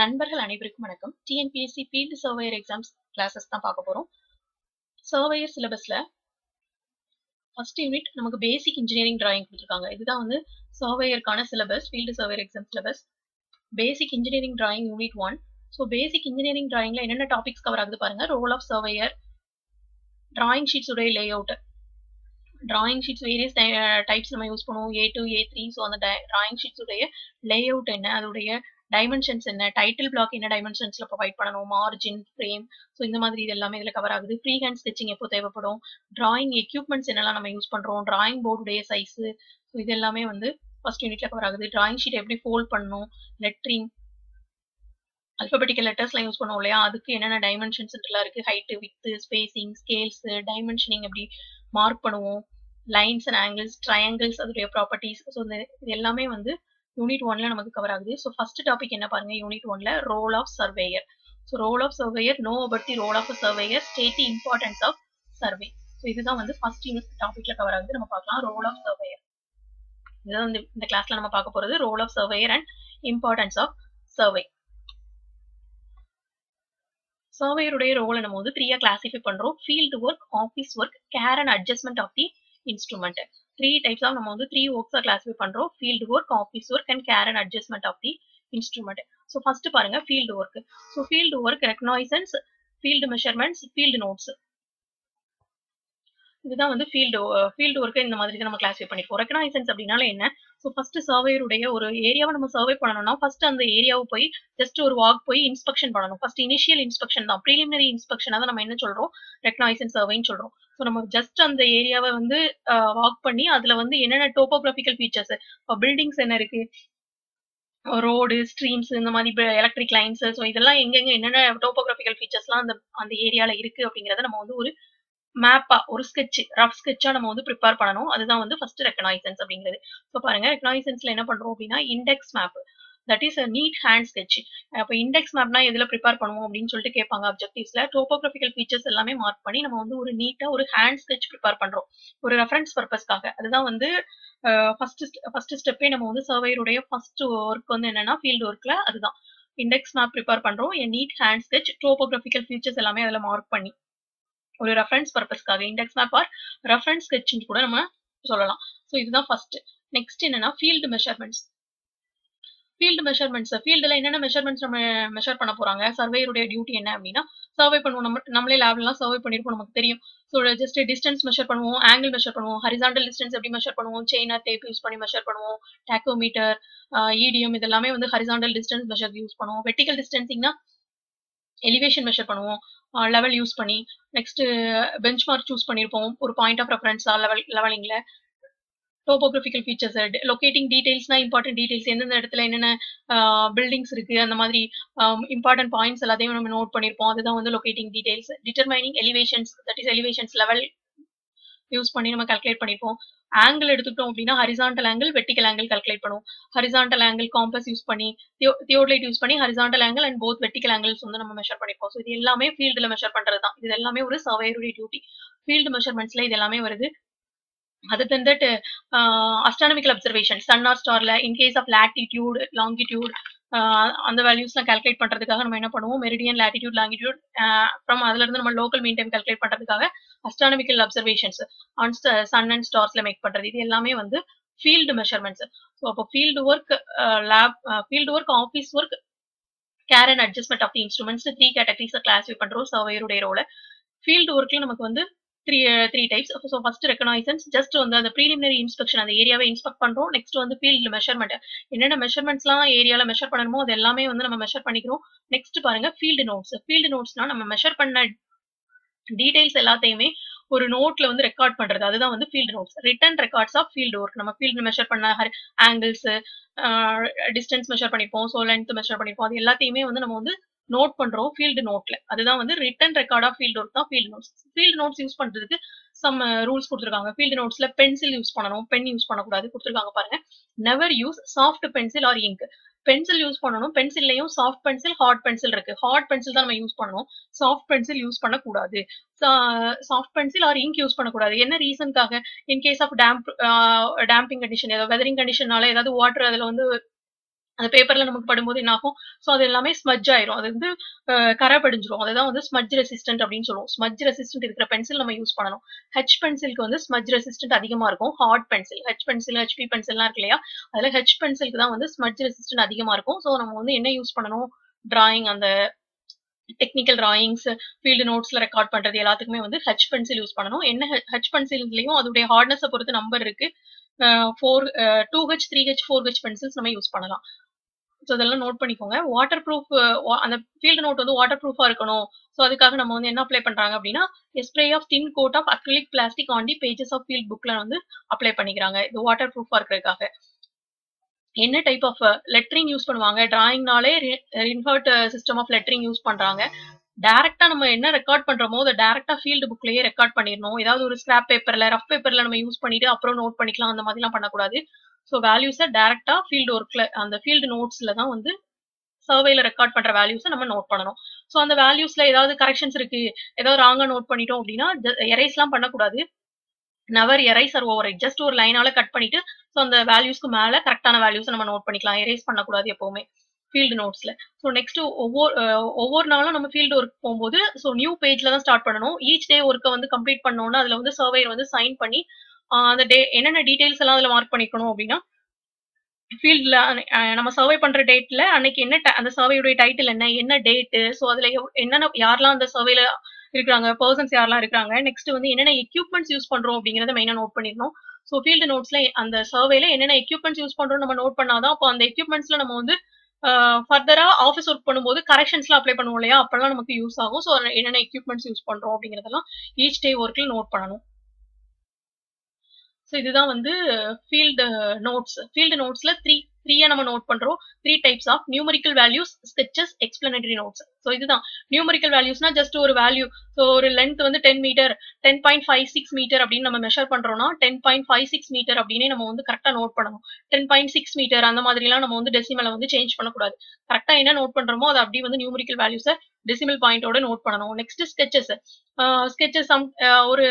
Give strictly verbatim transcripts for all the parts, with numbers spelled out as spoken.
நண்பர்கள் அனைவருக்கும் வணக்கம். TNPSC field surveyor exams classes தான் பார்க்க போகிறோம். சர்வேயர் சிலபஸில் ஃபர்ஸ்ட் யூனிட் நமக்கு பேசிக் இன்ஜினியரிங் டிராயிங் கொடுத்துருக்காங்க. இதுதான் வந்து சர்வேயருக்கான syllabus, field surveyor exam syllabus basic engineering drawing unit one. So basic engineering டிராயிங்கில் என்னென்ன டாபிக்ஸ் கவர் ஆகுது பாருங்கள். Role of surveyor, drawing sheets உடைய layout, drawing sheets various types நம்ம யூஸ் பண்ணுவோம், A two A three. So அந்த drawing sheets உடைய lay out என்ன, அதோடைய டைமென்ஷன்ஸ் என்ன, டைட்டில் பிளாக் என்ன டைமென்ஷன்ஸ்ல ப்ரொவைட் பண்ணணும், மார்ஜின், ஃப்ரேம், ஸோ இந்த மாதிரி இது எல்லாமே இதில் கவர் ஆகுது. ஃப்ரீ ஹேண்ட் ஸ்டிச்சிங் எப்போ தேவைப்படும், டிராயிங் எக்யூப்மெண்ட்ஸ் என்னெல்லாம் நம்ம யூஸ் பண்ணுறோம், டிராயிங் போர்டுடைய சைஸ், ஸோ இது எல்லாமே வந்து ஃபர்ஸ்ட் யூனிட்ல கவர் ஆகுது. டிராயிங் ஷீட் எப்படி ஃபோல்ட் பண்ணணும், லெட்டரிங், அல்பபெட்டிக்கல் லெட்டர்ஸ்லாம் யூஸ் பண்ணுவோம் இல்லையா, அதுக்கு என்னென்ன டைமென்ஷன்ஸ் இருக்குது, height, width, spacing, scales, dimensioning எப்படி மார்க் பண்ணுவோம், லைன்ஸ் அண்ட் ஆங்கிள்ஸ், ட்ரையாங்கிள்ஸ் அதோடைய ப்ராப்பர்ட்டிஸ், ஸோ இது எல்லாமே வந்து யூனிட் ஒன்ல நமக்கு கவர் ஆகுது. ஸோ ஃபர்ஸ்ட் டாபிக் என்ன பாருங்க, யூனிட் ஒன்ல role of surveyor. So role of surveyor, know about the role of surveyor, state the importance of survey. So இதுதான் வந்து ஃபர்ஸ்ட் யூனிட் டாபிக்ல கவர் ஆகுது. நம்ம பார்க்கலாம் ரோல் ஆஃப் சர்வேயர். இதுதான் வந்து இந்த கிளாஸ்ல நம்ம பார்க்க போறது role of surveyor and importance of survey. சர்வேயருடைய ரோலை நம்ம வந்து த்ரீயா கிளாசிஃபை பண்றோம்: field work, office work, care and adjustment of the instrument. Three types of நம்ம வந்து த்ரீ ஒர்க்ஸா கிளாஸிஃபை பண்றோம்: field work, office work and care and adjustment of the instrument. So first பாருங்க field work. So field work reconnaissance, field measurements, field notes. இதுதான் வந்து field field work இந்த மாதிரி நம்ம கிளாஸிஃபை பண்ணிப்போம். ரெகனாய்சன்ஸ் அப்படின்னால என்ன? ஸோ ஃபர்ஸ்ட் சர்வேயருடைய ஒரு ஏரியாவை நம்ம சர்வே பண்ணணும்னா ஃபர்ஸ்ட் அந்த ஏரியாவை போய் ஜஸ்ட் ஒரு வாக் போய் இன்ஸ்பெக்ஷன் பண்ணணும். ஃபர்ஸ்ட் இனிஷியல் இன்ஸ்பெக்ஷன் தான், ப்ரீலிமினரி இன்ஸ்பெக்ஷனாக தான் நம்ம என்ன சொல்றோம், ரெகனாய்சன்ஸ் சர்வேன்னு சொல்றோம். ஸோ நம்ம ஜஸ்ட் அந்த ஏரியாவை வந்து வாக் பண்ணி அதுல வந்து என்னென்ன டோபோகிராபிக்கல் ஃபீச்சர்ஸ், பில்டிங்ஸ் என்ன இருக்கு, ரோடு, ஸ்ட்ரீம்ஸ், இந்த மாதிரி எலக்ட்ரிக் லைன்ஸ், ஸோ இதெல்லாம் எங்கெங்க என்னென்ன டோபோகிராபிக்கல் ஃபீச்சர்ஸ்லாம் அந்த அந்த ஏரியாவில் இருக்கு அப்படிங்கிறத நம்ம வந்து ஒரு மேப்பா, ஒரு ஸ்கெட்ச், ரஃப் ஸ்கெட்சா நம்ம வந்து ப்ரிப்பேர் பண்ணணும். அதுதான் வந்து ஃபர்ஸ்ட் ரெகனாய்சன்ஸ் அப்படிங்கிறது. ஸோ பாருங்க ரெகனாய்சன்ஸ்ல என்ன பண்றோம் அப்படின்னா index map, that is neat hand sketch. இப்போ இண்டெக்ஸ் மேப்னா எதுல ப்ரிப்பேர் பண்ணுவோம் அப்படின்னு சொல்லிட்டு கேட்பாங்க ஆப்ஜெக்டிவ்ஸ்ல. டோபோகிராபிக்கல் ஃபீச்சர்ஸ் எல்லாமே மார்க் பண்ணி நம்ம வந்து ஒரு நீட்டா ஒரு ஹேண்ட் ஸ்கெட்ச் ப்ரிப்பேர் பண்றோம் ஒரு ரெஃபரன்ஸ் பர்பஸ்க்காக. அதுதான் வந்து ஃபர்ஸ்ட் ஃபர்ஸ்ட் ஸ்டெப்பே. நம்ம வந்து சர்வேயருடைய ஃபர்ஸ்ட் ஒர்க் வந்து என்னன்னா ஃபீல்டு ஒர்க்ல அதுதான் இண்டெக்ஸ் மேப் ப்ரிப்பேர் பண்றோம், neat hand sketch, topographical features எல்லாமே அதுல மார்க் பண்ணி ஒரு ரெஃபரன்ஸ் பர்பஸ்க்காக. இண்டெக்ஸ் மேப் ஆர் ரெஃபரன்ஸ் ஸ்கெட்ச்னு கூட நம்ம சொல்லலாம். ஸோ இதுதான் ஃபர்ஸ்ட். நெக்ஸ்ட் என்னன்னா ஃபீல்டு மெஷர்மெண்ட்ஸ். ஃபீல்டு மெஷர்மெண்ட்ஸ், ஃபீல்டுல என்னென்ன மெஷர்மெண்ட்ஸ் நம்ம மெஷர் பண்ண போறாங்க, சர்வேயருடைய டியூட்டி என்ன அப்படின்னா, சர்வே பண்ணுவோம், நம்ம நம்மளே லேப்லாம் சர்வே பண்ணிருப்போம், நமக்கு தெரியும். ஸோ ஜஸ்ட் டிஸ்டன்ஸ் மெஷர் பண்ணுவோம், ஆங்கிள் மெஷர் பண்ணுவோம், ஹரிசாண்டல் டிஸ்டன்ஸ் எப்படி மெஷர் பண்ணுவோம், செயினா டேப் யூஸ் பண்ணி மெஷர் பண்ணுவோம், டாக்கோமீட்டர், ஈடிஎம், இதெல்லாமே வந்து ஹரிசாண்டல் டிஸ்டன்ஸ் மெஷர் யூஸ் பண்ணுவோம். வெர்டிகல் டிஸ்டன்சிங்னா எலிவேஷன் மெஷர் பண்ணுவோம் லெவல் யூஸ் பண்ணி. நெக்ஸ்ட் பெஞ்ச் மார்க் சூஸ் பண்ணிருப்போம் ஒரு பாயிண்ட் ஆஃப் ரெஃபரன்ஸா லெவல் லெவலிங்ல. டோபோகிராபிக்கல் ஃபீச்சர்ஸ், லொகேட்டிங் டீடைல்ஸ்னா இம்பார்ட்டன்ட் டீடைல்ஸ், எந்தெந்த இடத்துல என்னென்ன பில்டிங்ஸ் இருக்கு அந்த மாதிரி இம்பார்ட்டன்ட் பாயிண்ட்ஸ் எல்லாத்தையும் நம்ம நோட் பண்ணிருப்போம். அதுதான் வந்து locating details. Determining elevations, that is elevations level use பண்ணி நம்ம கால்குலேட் பண்ணிருப்போம். ஆங்கிள் எடுத்துட்டோம் அப்படின்னா horizontal angle, vertical angle calculate பண்ணுவோம். ஹரிசாண்டல் ஆங்கிள் காம்பஸ் யூஸ் பண்ணி, தியோலைட் யூஸ் பண்ணி horizontal angle and both vertical angles வந்து நம்ம மெஷர் பண்ணிப்போம். ஸோ இது எல்லாமே ஃபீல்டுல மெஷர் பண்றது தான். இது எல்லாமே ஒரு சர்வேயருடைய டியூட்டி. ஃபீல்டு மெஷர்மெண்ட்ஸ்ல இது எல்லாமே வருது. அது தன் that astronomical observation, sun or ஸ்டார்ல இன்கேஸ் ஆஃப் லாட்டிடியூட், லாங்கிடியூட், அந்த வேல்யூஸ்லாம் கால்குலேட் பண்றதுக்காக நம்ம என்ன பண்ணுவோம், மெரிடியன், லாட்டிடியூட், லாங்கிடியூட், அப்புறம் அதுல இருந்து நம்ம லோக்கல் மீன் டைம் கால்குலேட் பண்றதுக்காக astronomical observations on sun and ஸ்டார்ஸ்ல மேக் பண்றது. இது எல்லாமே வந்து ஃபீல்டு மெஷர்மெண்ட்ஸ். ஸோ அப்போ field work, lab field work, office work, care and adjustment of the instruments, three categories classify பண்றோம் சர்வேயருடைய ரோல. ஃபீல்டு ஒர்க்ல நமக்கு வந்து three three types. So first reconnaissance, just வந்து அந்த ப்ரீலிமினரி இன்ஸ்பெக்ஷன், அந்த ஏரியாவை இன்ஸ்பெக்ட் பண்றோம். நெக்ஸ்ட் வந்து ஃபீல்டு மெஷர்மெண்ட், என்னென்ன மெஷர்மெண்ட்ஸ்லாம் ஏரியாவில் மெஷர் பண்ணணுமோ அது எல்லாமே வந்து நம்ம மெஷர் பண்ணிக்கிறோம். நெக்ஸ்ட் பாருங்க ஃபீல்டு நோட்ஸ். ஃபீல்டு நோட்ஸ்னா நம்ம மெஷர் பண்ண டீடைல்ஸ் எல்லாத்தையுமே ஒரு நோட்ல வந்து ரெக்கார்ட் பண்றது. அதுதான் வந்து field notes. Written records of field work. நம்ம ஃபீல்டு மெஷர் பண்ண ஆங்கிள்ஸ், டிஸ்டன்ஸ் மெஷர் பண்ணிப்போம், சோ லென்த் மெஷர் பண்ணிப்போம், அது எல்லாத்தையுமே வந்து நம்ம வந்து நோட் பண்றோம் ஃபீல்டு நோட்ல. அதுதான் வந்து written record of field work தான் field notes. Field notes use பண்றதுக்கு சம் ரூல்ஸ் கொடுத்துருக்காங்க. ஃபீல்டு நோட்ஸ்ல பென்சில் யூஸ் பண்ணணும், பென் யூஸ் பண்ணக்கூடாது கொடுத்துருக்காங்க பாருங்க. Never use soft pencil or ink. Pencil use பண்ணணும், பென்சில்லையும் சாஃப்ட் பென்சில், ஹார்ட் பென்சில் இருக்கு. ஹார்ட் பென்சில் தான் நம்ம யூஸ் பண்ணணும், சாஃப்ட் பென்சில் யூஸ் பண்ணக்கூடாது. Soft pencil or ink use பண்ணக்கூடாது. என்ன ரீசனுக்காக, in case of damp damping condition, ஏதாவது வெதரிங் கண்டிஷனால ஏதாவது வாட்டர் அதுல வந்து அந்த பேப்பர்ல நமக்கு படும்போது என்ன ஆகும், சோ அது எல்லாமே ஸ்மட்ஜ் ஆயிரும், அது வந்து கரை படிஞ்சிடும். அதுதான் வந்து ஸ்மட்ஜ் ரெசிஸ்டன்ட் அப்படின்னு சொல்லுவோம். ஸ்மட்ஜ் ரெசிஸ்டன்ட் இருக்கிற பென்சில் நம்ம யூஸ் பண்ணணும். ஹெச் பென்சிலுக்கு வந்து ஸ்மட்ஜ் ரெசிஸ்டன்ட் அதிகமா இருக்கும். Hard pencil, H pencil, HB பென்சில்லாம் இருக்கு இல்லையா, அதுல ஹெச் பென்சிலுக்கு தான் வந்து ஸ்மட்ஜ் ரெசிஸ்டன்ட் அதிகமா இருக்கும். சோ நம்ம வந்து என்ன யூஸ் பண்ணணும், டிராயிங், அந்த டெக்னிக்கல் டிராயிங்ஸ், ஃபீல்டு நோட்ஸ்ல ரெக்கார்ட் பண்றது எல்லாத்துக்குமே வந்து ஹெச் பென்சில் யூஸ் பண்ணணும். என்ன ஹெச் பென்சில்லையும் அதோடைய ஹார்ட்னஸை பொறுத்து நம்பர் இருக்கு. Four two H three H four H pencils நம்ம யூஸ் பண்ணலாம். ஸோ அதெல்லாம் நோட் பண்ணிக்கோங்க. வாட்டர் ப்ரூஃப், அந்த ஃபீல்டு நோட் வந்து வாட்டர் ப்ரூஃபா இருக்கணும். ஸோ அதுக்காக நம்ம வந்து என்ன அப்ளை பண்றாங்க அப்படின்னா, spray of thin coat of acrylic plastic on the pages of field புக்ல வந்து அப்ளை பண்ணிக்கிறாங்க. இது வாட்டர் ப்ரூஃபா இருக்கிறதுக்காக. என்ன டைப் ஆஃப் லெட்டரிங் யூஸ் பண்ணுவாங்க, டிராயிங்னாலே invert system of lettering use பண்றாங்க. டைரக்டா நம்ம என்ன ரெக்கார்ட் பண்றோமோ அதை டைரக்டா ஃபீல்டு புக்லயே ரெக்கார்ட் பண்ணிடணும். ஏதாவது ஒரு ஸ்கிராப் பேப்பர்ல, ரஃப் பேப்பர்ல நம்ம யூஸ் பண்ணிட்டு அப்புறம் நோட் பண்ணிக்கலாம், அந்த மாதிரி எல்லாம் பண்ணக்கூடாது. ஸோ வேல்யூஸை டைரக்டா ஃபீல்டு ஒர்க்ல, அந்த ஃபீல்டு நோட்ஸ்ல தான் வந்து சர்வேல ரெக்கார்ட் பண்ற வேல்யூஸை நம்ம நோட் பண்ணணும். ஸோ அந்த வேல்யூஸ்ல ஏதாவது கரெக்ஷன்ஸ் இருக்கு, ஏதாவது ராங்கா நோட் பண்ணிட்டோம் அப்படின்னா எரேஸ் எல்லாம் பண்ணக்கூடாது. Never erase or over, just ஒரு லைனால கட் பண்ணிட்டு ஸோ அந்த வேல்யூஸ்க்கு மேல கரெக்டான வேல்யூஸ் நம்ம நோட் பண்ணிக்கலாம். எரேஸ் பண்ணக்கூடாது எப்பவுமே ஃபீல்டு நோட்ஸ்ல. ஸோ நெக்ஸ்ட் ஒவ்வொரு ஒவ்வொரு நாளும் நம்ம ஃபீல்டு ஒர்க் போகும்போது ஸோ நியூ பேஜ்ல தான் ஸ்டார்ட் பண்ணணும். ஈச் டே ஒர்க்கை வந்து கம்ப்ளீட் பண்ணோம்னா அதுல வந்து சர்வேயர் வந்து சைன் பண்ணி அந்த டே என்னென்ன டீடைல்ஸ் எல்லாம் அதுல மார்க் பண்ணிக்கணும் அப்படின்னா, ஃபீல்ட்ல நம்ம சர்வே பண்ற டேட்ல அன்னைக்கு என்ன, அந்த சர்வேயுடைய டைட்டில் என்ன, என்ன டேட்டு, ஸோ அதுல என்னென்ன யாரெல்லாம் அந்த சர்வேல இருக்காங்க, பர்சன்ஸ் யாரெல்லாம் இருக்காங்க, நெக்ஸ்ட் வந்து என்னென்ன எக்யூப்மெண்ட்ஸ் யூஸ் பண்றோம் அப்படிங்கறத மெயினா நோட் பண்ணிடணும். ஸோ ஃபீல்டு நோட்ஸ்ல அந்த சர்வேல என்னென்ன எக்யூப்மெண்ட்ஸ் யூஸ் பண்றோம் நம்ம நோட் பண்ணாதான் அப்போ அந்த எக்யூப்மெண்ட்ஸ்ல நம்ம வந்து ஃபர்தரா ஆஃபீஸ் ஒர்க் பண்ணும்போது கரெக்ஷன்ஸ்லாம் அப்ளை பண்ணுவோம் இல்லையா, அப்பெல்லாம் நமக்கு யூஸ் ஆகும். ஸோ என்னென்ன எக்யூப்மெண்ட்ஸ் யூஸ் பண்றோம் அப்படிங்கிறதெல்லாம் ஈச் டே ஒர்க்ல நோட் பண்ணணும். ஸோ இதுதான் வந்து ஃபீல்டு நோட்ஸ். ஃபீல்டு நோட்ஸ்ல த்ரீ த்ரீயா நம்ம நோட் பண்றோம். Three types of numerical values, sketches, explanatory notes. So இதுதான் நியூமரிக்கல் வேல்யூஸ்னா ஜஸ்ட் ஒரு வேல்யூ. ஸோ ஒரு லென்த் வந்து ten metre, ten point five six metre அப்படின்னு நம்ம மெஷர் பண்றோம்னா ten point five six metre அப்படின்னு நம்ம வந்து கரெக்டா நோட் பண்ணணும். டென் பாயிண்ட் சிக்ஸ் மீட்டர் அந்த மாதிரிலாம் நம்ம வந்து டெசிமலை வந்து சேஞ்ச் பண்ணக்கூடாது. கரெக்டா என்ன நோட் பண்றோமோ அதை அப்படி வந்து நியூமரிக்கல் வேல்யூஸை டெசிமல் பாயிண்டோட நோட் பண்ணணும். Next sketches. ஸ்கெச்சஸ் சம் ஒரு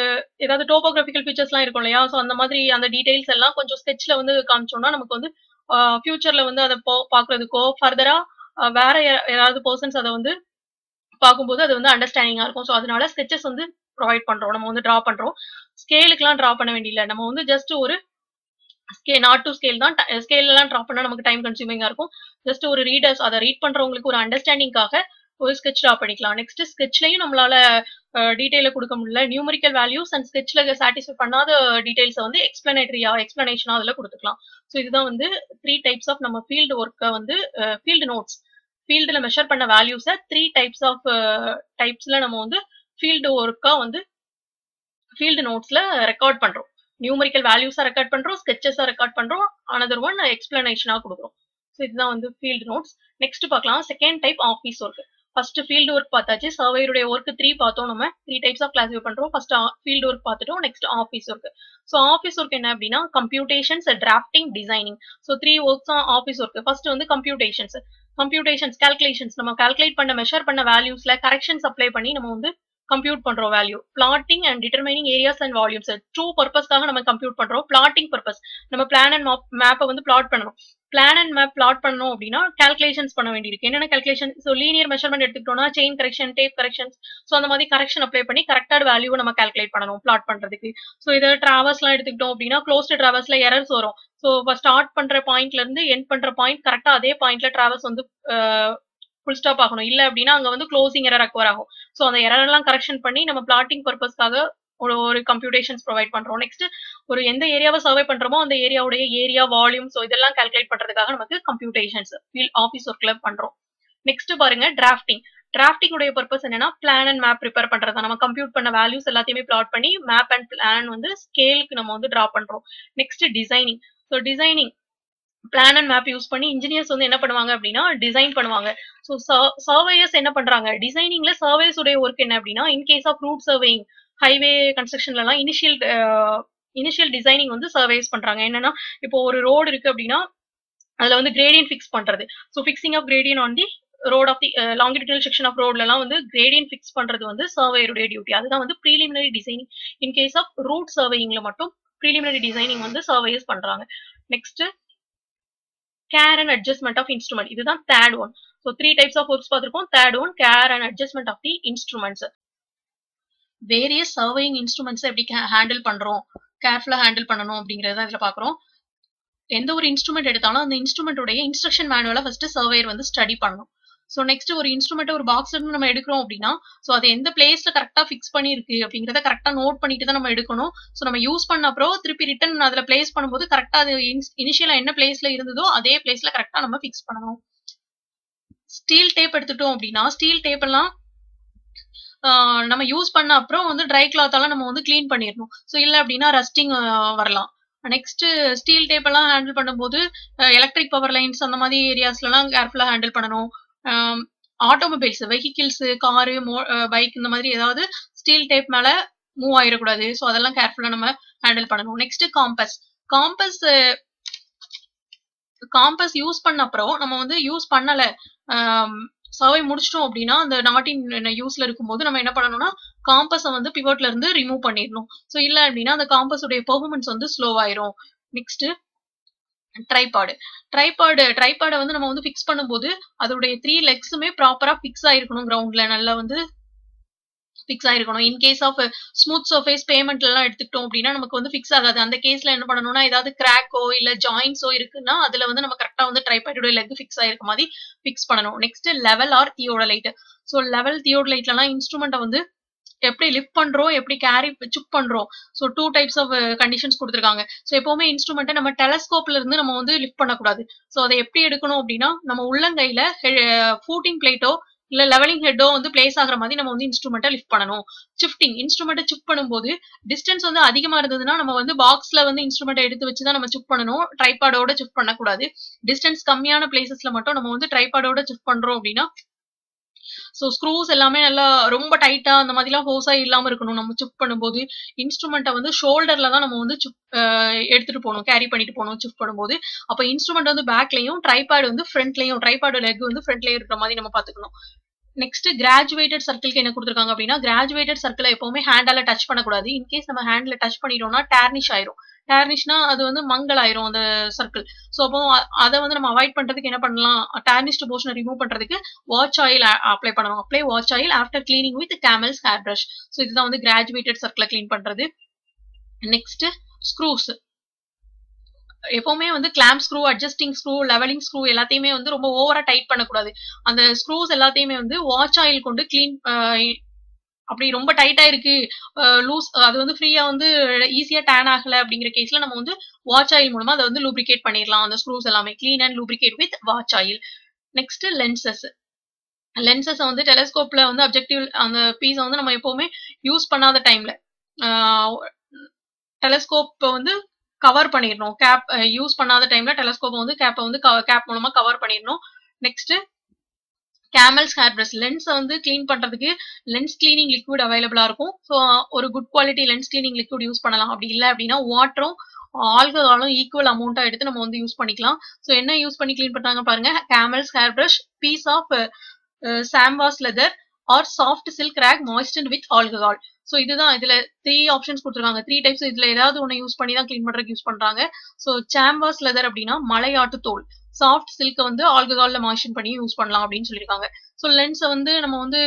ஏதாவது டோபோகிராபிக்கல் பிக்சர்ஸ் எல்லாம் இருக்கும் இல்லையா, ஸோ அந்த மாதிரி அந்த டீடைல்ஸ் எல்லாம் கொஞ்சம் ஸ்கெட்ச்ல வந்து காமிச்சோம்னா நமக்கு வந்து ஃபியூச்சர்ல வந்து அதை பாக்குறதுக்கோ ஃபர்தரா வேற ஏதாவது பர்சன்ஸ் அதை வந்து பார்க்கும்போது அது வந்து அண்டர்ஸ்டாண்டிங்கா இருக்கும். ஸோ அதனால ஸ்கெச்சஸ் வந்து ப்ரொவைட் பண்றோம். நம்ம வந்து டிரா பண்றோம், ஸ்கேலுக்குலாம் டிரா பண்ண வேண்டியதில்லை. நம்ம வந்து ஜஸ்ட் ஒரு ஸ்கே நாட் டு ஸ்கேல் தான், ஸ்கேல் எல்லாம் டிரா பண்ணா நமக்கு டைம் கன்சியூமிங்கா இருக்கும். ஜஸ்ட் ஒரு ரீடர்ஸ், அதை ரீட் பண்றவங்களுக்கு ஒரு அண்டர்ஸ்டாண்டிங்காக ஒரு ஸ்கெட்ச் டிரா பண்ணிக்கலாம். நெக்ஸ்ட் ஸ்கெட்ச்லயும் நம்மளால டீடைல கொடுக்க முடியல, நியூமரிக்கல் வேல்யூஸ் அண்ட் ஸ்கெட்ச்ல சாட்டிஸ்ஃபை பண்ணாத டீடைல்ஸை வந்து எக்ஸ்பிளனேட்டரியா, எக்ஸ்பிளனேஷனா அதுல கொடுத்துக்கலாம். ஸோ இதுதான் வந்து த்ரீ டைப்ஸ் ஆஃப் நம்ம ஃபீல்டு ஒர்க்கை வந்து ஃபீல்டு நோட்ஸ், ஃபீல்டுல மெஷர் பண்ண வேல்யூஸை த்ரீ டைப்ஸ் ஆஃப் டைப்ஸ்ல நம்ம வந்து ஃபீல்டு ஒர்க்கா வந்து ஃபீல்டு நோட்ஸ்ல ரெக்கார்ட் பண்றோம். நியூமரிக்கல் வேல்யூஸா ரெக்கார்ட் பண்றோம், ஸ்கெச்சஸா ரெக்கார்ட் பண்றோம், அனதர் ஒன் எக்ஸ்பிளனேஷனா கொடுக்குறோம். ஸோ இதுதான் வந்து ஃபீல்டு நோட்ஸ். நெக்ஸ்ட் பார்க்கலாம் second type office work. First field work பார்த்தாச்சு, சர்வேயருடைய ஒர்க் த்ரீ பார்த்தோம். நம்ம த்ரீ டைப்ஸ் ஆஃப் கிளாஸிஃபை பண்றோம். ஃபர்ஸ்ட் ஃபீல்டு ஒர்க் பார்த்துட்டோம். Next office work. So office work என்ன அப்படின்னா computations, drafting, designing. So three works office work. First வந்து computations. Computations calculations, நம்ம கால்குலேட் பண்ண மெஷர் பண்ண வேல்யூஸ்ல கரெக்ஷன்ஸ் அப்ளை பண்ணி நம்ம வந்து கம்ப்யூட் பண்றோம் value. Plotting and determining areas and volumes. True பர்பஸ்க்காக நம்ம கம்ப்யூட் பண்றோம். பிளாட்டிங் பர்பஸ், நம்ம பிளான் அண்ட் மேப்பை வந்து பிளாட் பண்ணணும். பிளான் அண்ட் மேப் பிளாட் பண்ணணும் அப்படின்னா கால்குலேஷன்ஸ் பண்ண வேண்டியிருக்கு. என்னென்ன கால்குலேஷன், ஸோ லீனியர் மெஷர்மெண்ட் எடுத்துக்கிட்டோம்னா chain correction, tape corrections, so அந்த மாதிரி கரெக்ஷன் அப்ளை பண்ணி கரெக்டான வேல்யூவை நம்ம கால்குலேட் பண்ணணும் பிளாட் பண்றதுக்கு. ஸோ இதை டிராவல்ஸ்லாம் எடுத்துக்கிட்டோம் அப்படின்னா க்ளோஸ்டு டிராவல்ஸ்ல எரர்ஸ் வரும். ஸோ ஸ்டார்ட் பண்ற பாயிண்ட்ல இருந்து எண்ட் பண்ற பாயிண்ட் கரெக்டா அதே பாயிண்ட்ல டிராவல்ஸ் வந்து ஃபுல் ஸ்டாப் ஆகணும். இல்ல அப்படின்னா அங்க வந்து க்ளோசிங் எரர் அக்வர் ஆகும். ஸோ அந்த எரர் எல்லாம் கரெக்ஷன் பண்ணி நம்ம பிளாட்டிங் பர்பஸ்க்காக ஒரு ஒரு கம்ப்யூட்டேஷன்ஸ் ப்ரொவைட் பண்றோம். நெக்ஸ்ட் ஒரு எந்த ஏரியாவை சர்வே பண்றோமோ அந்த ஏரியாவுடைய ஏரியா, வால்யூம், ஸோ இதெல்லாம் கால்குலேட் பண்றதுக்காக நமக்கு கம்ப்யூட்டேஷன்ஸ் ஃபீல்ட் ஆஃபீஸ் ஒர்க்ல பண்றோம். நெக்ஸ்ட் பாருங்க டிராஃப்டிங். டிராஃப்டிங் உடைய பர்பஸ் என்னன்னா பிளான் அண்ட் மேப் ப்ரிப்பேர் பண்றதா. நம்ம கம்ப்யூட் பண்ண வேல்யூஸ் எல்லாத்தையுமே பிளாட் பண்ணி மேப் அண்ட் பிளான் வந்து ஸ்கேலுக்கு நம்ம வந்து டிரா பண்றோம். Next designing. So designing plan and map use பண்ணி இன்ஜினியர்ஸ் வந்து என்ன பண்ணுவாங்க அப்படின்னா டிசைன் பண்ணுவாங்க. ஸோ சர்வேயர்ஸ் என்ன பண்றாங்க டிசைனிங்ல, சர்வேயர்ஸ் உடைய ஒர்க் என்ன அப்படின்னா in case of route surveying, highway கன்ஸ்ட்ரக்ஷன்ல எல்லாம் இனிஷியல் இனிஷியல் டிசைனிங் வந்து சர்வேஸ் பண்றாங்க. என்னன்னா இப்போ ஒரு ரோடு இருக்கு அப்படின்னா அதுல வந்து கிரேடியன் ஃபிக்ஸ் பண்றது. So fixing of gradient on the road of the longitudinal section of ரோட்ல எல்லாம் வந்து கிரேடியன் ஃபிக்ஸ் பண்றது வந்து சர்வேயருடைய டியூட்டி. அதுதான் வந்து preliminary designing. In case of route சர்வேயிங்ல மட்டும் ப்ரீலிமினரி டிசைனிங் வந்து சர்வேஸ் பண்றாங்க. Next care and adjustment of instrument. This is the third one. So three types of works paathirukom. Third one, care and adjustment of the instruments. Various surveying instruments eppadi handle pandrom, carefully handle pannanom abingiradha idla paakrom. எந்த ஒரு instrument எடுத்தாலும் அந்த instrument உடைய instruction மேனுவலை first surveyor வந்து study பண்ணணும். So next ஒரு instrument ஒரு பாக்ஸ்ல இருந்து நம்ம எடுக்கிறோம் அப்படின்னா, ஸோ அது எந்த பிளேஸ்ல கரெக்டா ஃபிக்ஸ் பண்ணிருக்கு அப்படிங்கிறத கரெக்டா நோட் பண்ணிட்டு தான் நம்ம எடுக்கணும். ஸோ நம்ம யூஸ் பண்ண அப்புறம் திருப்பி ரிட்டர்ன் அதுல பிளேஸ் பண்ணும்போது கரெக்டா அது இனிஷியலா என்ன பிளேஸ்ல இருந்ததோ அதே பிளேஸ்ல கரெக்டா நம்ம ஃபிக்ஸ் பண்ணணும். ஸ்டீல் டேப் எடுத்துட்டோம் அப்படின்னா, ஸ்டீல் டேப் எல்லாம் நம்ம யூஸ் பண்ண அப்புறம் வந்து ட்ரை கிளாத்தாலாம் நம்ம வந்து கிளீன் பண்ணிடணும். ஸோ இல்லை அப்படின்னா ரஸ்டிங் வரலாம். நெக்ஸ்ட் ஸ்டீல் டேப் எல்லாம் ஹேண்டில் பண்ணும்போது எலக்ட்ரிக் பவர் லைன்ஸ் அந்த மாதிரி ஏரியாஸ்ல எல்லாம் கேர்ஃபுல்லா ஹேண்டில் பண்ணணும். ஆட்டோமொபைல்ஸ், வெஹிக்கிள்ஸ், காரு, பைக் இந்த மாதிரி ஏதாவது ஸ்டீல் டேப் மேல மூவ் ஆயிடக்கூடாது. ஸோ அதெல்லாம் கேர்ஃபுல்லா நம்ம ஹேண்டில் பண்ணணும். Next compass. Compass compass use பண்ண அப்புறம் நம்ம வந்து யூஸ் பண்ணல சர்வை முடிச்சிட்டோம் அப்படின்னா அந்த நாட்டின் யூஸ்ல இருக்கும்போது நம்ம என்ன பண்ணணும்னா காம்பஸை வந்து பிவோட்ல இருந்து ரிமூவ் பண்ணிடணும். ஸோ இல்லை அப்படின்னா அந்த காம்பஸ் உடைய பெர்ஃபார்மன்ஸ் வந்து ஸ்லோவாயிரும். Next tripod. ட்ரைபாடு ட்ரைபாடை வந்து நம்ம வந்து ஃபிக்ஸ் பண்ணும்போது அதோடைய த்ரீ லெக்ஸுமே ப்ராப்பரா ஃபிக்ஸ் ஆயிருக்கணும், கிரவுண்ட்ல நல்லா வந்து ஃபிக்ஸ் ஆயிருக்கணும். இன்கேஸ் ஆஃப் ஸ்மூத் சர்ஃபேஸ் பேமெண்ட்ல எல்லாம் எடுத்துக்கிட்டோம் அப்படின்னா நமக்கு வந்து ஃபிக்ஸ் ஆகாது. அந்த கேஸ்ல என்ன பண்ணணும்னா ஏதாவது கிராக்கோ இல்ல ஜாயின்ஸோ இருக்குன்னா அதுல வந்து நம்ம கரெக்டா வந்து ட்ரைபாடோட லெக் ஃபிக்ஸ் ஆயிருக்க மாதிரி ஃபிக்ஸ் பண்ணணும். Next level or theodolite. So level தியோடலைட்ல எல்லாம் இன்ஸ்ட்ருமெண்ட்டை வந்து எப்படி லிஃப்ட் பண்றோம், எப்படி கேரி சுக் பண்றோம். So two types of conditions கொடுத்துருக்காங்க. ஸோ எப்பவுமே இன்ஸ்ட்ருமெண்ட்டை நம்ம டெலஸ்கோப்ல இருந்து நம்ம வந்து லிஃப்ட் பண்ணக்கூடாது. ஸோ அதை எப்படி எடுக்கணும் அப்படின்னா நம்ம உள்ளங்கையில ஃபூட்டிங் பிளேட்டோ இல்ல லெவலிங் ஹெட்டோ வந்து பிளேஸ் ஆகிற மாதிரி நம்ம வந்து இன்ஸ்ட்ருமெண்ட்டை லிஃப்ட் பண்ணணும். ஷிஃப்டிங், இன்ஸ்ட்ருமெண்ட்டை சிஃப்ட் பண்ணும்போது டிஸ்டன்ஸ் வந்து அதிகமா இருந்ததுன்னா நம்ம வந்து பாக்ஸ்ல வந்து இன்ஸ்ட்ருமெண்ட்டை எடுத்து வச்சுதான் நம்ம சிஃப்ட் பண்ணணும், ட்ரைபாடோட சிஃப்ட் பண்ணக்கூடாது. டிஸ்டன்ஸ் கம்மியான பிளேசஸ்ல மட்டும் நம்ம வந்து ட்ரைபாடோட சிஃப்ட் பண்றோம் அப்படின்னா ஸோ ஸ்க்ரூஸ் எல்லாமே நல்லா ரொம்ப டைட்டா அந்த மாதிரிலாம் ஹோஸா இல்லாம இருக்கணும். நம்ம சிஃப்ட் பண்ணும்போது இன்ஸ்ட்ருமெண்ட்டை வந்து ஷோல்டர்ல தான் நம்ம வந்து எடுத்துட்டு போகணும், கேரி பண்ணிட்டு போகணும் சிஃப்ட் பண்ணும்போது. அப்போ இன்ஸ்ட்ருமெண்ட் வந்து பேக்லையும் ட்ரைபாடு வந்து ஃப்ரண்ட்லையும், ட்ரைபாடு லெக் வந்து ஃப்ரண்ட்லயும் இருக்கிற மாதிரி நம்ம பாத்துக்கணும். நெக்ஸ்ட் கிராஜுவேட்டட் சர்க்கிள்க்கு என்ன கொடுத்துருக்காங்க அப்படின்னா, கிராஜுவேட்டட் சர்க்கிளை எப்பவுமே ஹேண்டால டச் பண்ணக்கூடாது. இன்கேஸ் நம்ம ஹேண்ட்ல டச் பண்ணிட்டோம்னா டேர்னிஷ் ஆயிரும். டேர்னிஷ்னா அது வந்து மங்கல் ஆயிரும் அந்த சர்க்கிள். ஸோ அப்போ அதை வந்து நம்ம அவாய்ட் பண்றதுக்கு என்ன பண்ணலாம், டேர்னிஷ்ட் போர்ஷனை ரிமூவ் பண்றதுக்கு வாட்ச் ஆயில் அப்ளை பண்ணணும். Apply watch oil after cleaning with camel's hair brush. So இதுதான் வந்து கிராஜுவேட்டட் சர்க்கிளை கிளீன் பண்றது. Next screws. எப்பவுமே வந்து clamp screw, adjusting screw, levelling screw எல்லாத்தையுமே வந்து ரொம்ப ஓவரா டைட் பண்ணக்கூடாது. அந்த ஸ்க்ரூஸ் எல்லாத்தையுமே வந்து வாட்ச் ஆயில் கொண்டு கிளீன், அப்படி ரொம்ப டைட்டா இருக்கு லூஸ், அது வந்து ஃப்ரீயா வந்து ஈஸியா டேன் ஆகல அப்படிங்கிற கேஸ்ல நம்ம வந்து வாட்ச் ஆயில் மூலமா அதை வந்து லூப்ரிகேட் பண்ணிடலாம். அந்த ஸ்க்ரூஸ் எல்லாமே clean and lubricate with watch oil. Next lenses. Lenses வந்து டெலஸ்கோப்ல வந்து அப்ஜெக்டிவ் அந்த பீஸை வந்து நம்ம எப்பவுமே யூஸ் பண்ணாத டைம்ல டெலஸ்கோப் வந்து கவர் பண்ணிடணும். கேப் யூஸ் பண்ணாத டைம்ல டெலஸ்கோப் வந்து கேப்பை வந்து கேப் மூலமா கவர் பண்ணிடணும். Next camel's hair brush. லென்ஸை வந்து கிளீன் பண்றதுக்கு லென்ஸ் கிளீனிங் லிக்விட் அவைலபிளா இருக்கும். ஸோ ஒரு good quality lens cleaning liquid use பண்ணலாம். அப்படி இல்லை அப்படின்னா வாட்டரும் ஆல்கஹாலும் ஈக்குவல் அமௌண்டா எடுத்து நம்ம வந்து யூஸ் பண்ணிக்கலாம். ஸோ என்ன யூஸ் பண்ணி கிளீன் பண்றாங்க பாருங்க, camel's hair brush, piece of chamois leather or soft silk rag moistened with alcohol. So இதுதான் இதுல த்ரீ ஆப்ஷன்ஸ் கொடுத்துருக்காங்க, த்ரீ டைப்ஸ். இதுல ஏதாவது ஒன்று யூஸ் பண்ணி தான் கிளீன் பண்றதுக்கு யூஸ் பண்றாங்க. ஸோ சாம்வாஸ் லெதர் அப்படின்னா மலையாட்டு தோல், சாஃப்ட் சில்க வந்து ஆல்கஹால்ல மாய்ஸ்டன் பண்ணி யூஸ் பண்ணலாம் அப்படின்னு சொல்லியிருக்காங்க. ஸோ லென்ஸை வந்து நம்ம வந்து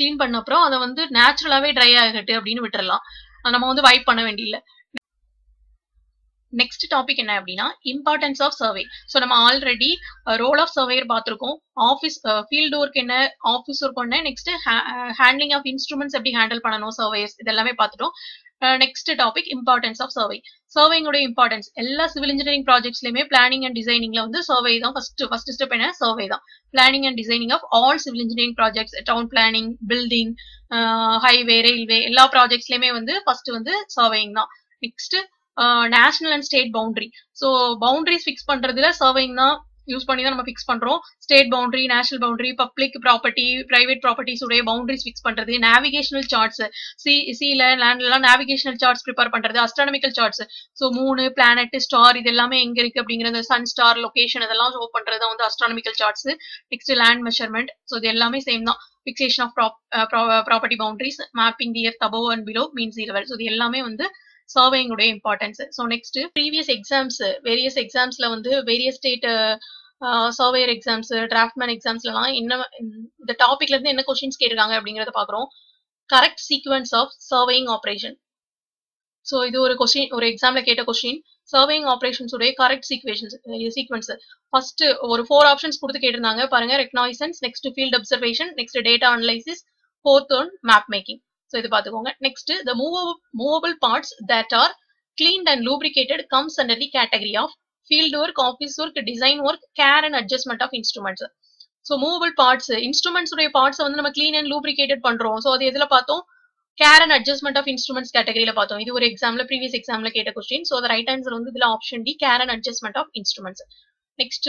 கிளீன் பண்ண அப்புறம் அதை வந்து நேச்சுரலாவே ட்ரை ஆகட்டு அப்படின்னு விட்டுறலாம், நம்ம வந்து வைப் பண்ண வேண்டியில்லை. நெக்ஸ்ட் டாபிக் என்ன அப்படின்னா இம்பார்ட்டன்ஸ் ஆஃப் சர்வே. ஸோ நம்ம ஆல்ரெடி ரோல் ஆஃப் சர்வேயர் பார்த்துருக்கோம். ஆஃபீஸ் ஃபீல்டு ஒர்க் என்ன, ஆஃபீஸ் ஒர்க் என்ன, நெக்ஸ்ட் ஹேண்ட்லிங் ஆஃப் இன்ஸ்ட்ருமெண்ட்ஸ் எப்படி ஹேண்டில் பண்ணணும் சர்வேயர்ஸ், இதெல்லாமே பார்த்துட்டோம். Next topic importance of survey. சர்வேங்கோட இம்பார்ட்டன்ஸ் எல்லா சிவில் இன்ஜினியரிங் ப்ராஜெக்ட்ஸ்லயுமே பிளானிங் அண்ட் டிசைனிங்ல வந்து சர்வே தான் ஃபர்ஸ்ட் ஃபர்ஸ்ட் ஸ்டெப். என்ன சர்வே தான். Planning and designing of all civil engineering projects, town planning, building, highway, railway எல்லா ப்ராஜெக்ட்ஸ்லயுமே வந்து ஃபர்ஸ்ட் வந்து சர்வேயிங் தான். Next national and state boundary. So boundaries fix பண்றதுல சர்வேயிங் தான் யூஸ் பண்ணி தான் நம்ம ஃபிக்ஸ் பண்றோம். State boundary, national boundary, public property, private properties உடைய பவுண்டரிஸ் ஃபிக்ஸ் பண்றது. நேவிகேஷனல் சார்ட்ஸ், சி சீல லேண்ட்லாம் நேவிகேஷனல் சார்ட்ஸ் ப்ரிப்பேர் பண்றது. அஸ்ட்ரானமிக்கல் சார்ட்ஸ், ஸோ மூணு, பிளானட், ஸ்டார் இது எல்லாமே எங்க இருக்கு அப்படிங்கிறது, சன், ஸ்டார் லொகேஷன் இதெல்லாம் ஷோ பண்றது தான் வந்து astronomical charts. Next land measurement. So இது எல்லாமே சேம் தான். Fixation of property boundaries, mapping the earth above and below means level. So இது எல்லாமே வந்து surveying உடைய importance. So next previous exams, various examsல வந்து various state surveyor exams, draftman examsலாம் என்ன இந்த topicல இருந்து என்ன questions கேட்டிருக்காங்க அப்படிங்கறத பார்க்கறோம். Correct sequence of surveying operation. So இது ஒரு question, ஒரு examல கேட்ட question. Surveying operations உடைய correct sequence. First ஒரு four options கொடுத்து கேட்டிருந்தாங்க பாருங்க. Reconnaissance, next field observation, next data analysis, fourth one map making. So இது பார்த்துக்கோங்க. Next the movable parts that are cleaned and lubricated comes under the category of field work, office work, design work, care and adjustment of instruments. So movable parts, instruments உடைய parts வந்து நம்ம clean and lubricated பண்றோம். So அது எதுல பார்த்தோம்? Care and adjustment of instruments categoryல பார்த்தோம். இது ஒரு examல previous examல கேட்ட question. So the right answer வந்து இதுல option D, care and adjustment of instruments. Next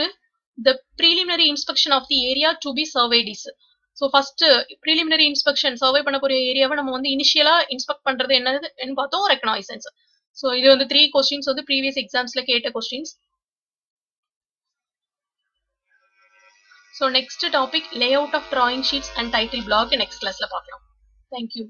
the preliminary inspection of the area to be surveyed is. So first preliminary inspection, survey பண்ண போற ஏரியாவை நம்ம வந்து இனிஷியலா இன்ஸ்பெக்ட் பண்றது என்னன்னு பார்த்தோம், ரெகனைசன்ஸ். சோ இது வந்து three questions வந்து previous examsல கேட்ட questions. So next topic layout of drawing sheets and title block next classல பார்க்கலாம். Thank you.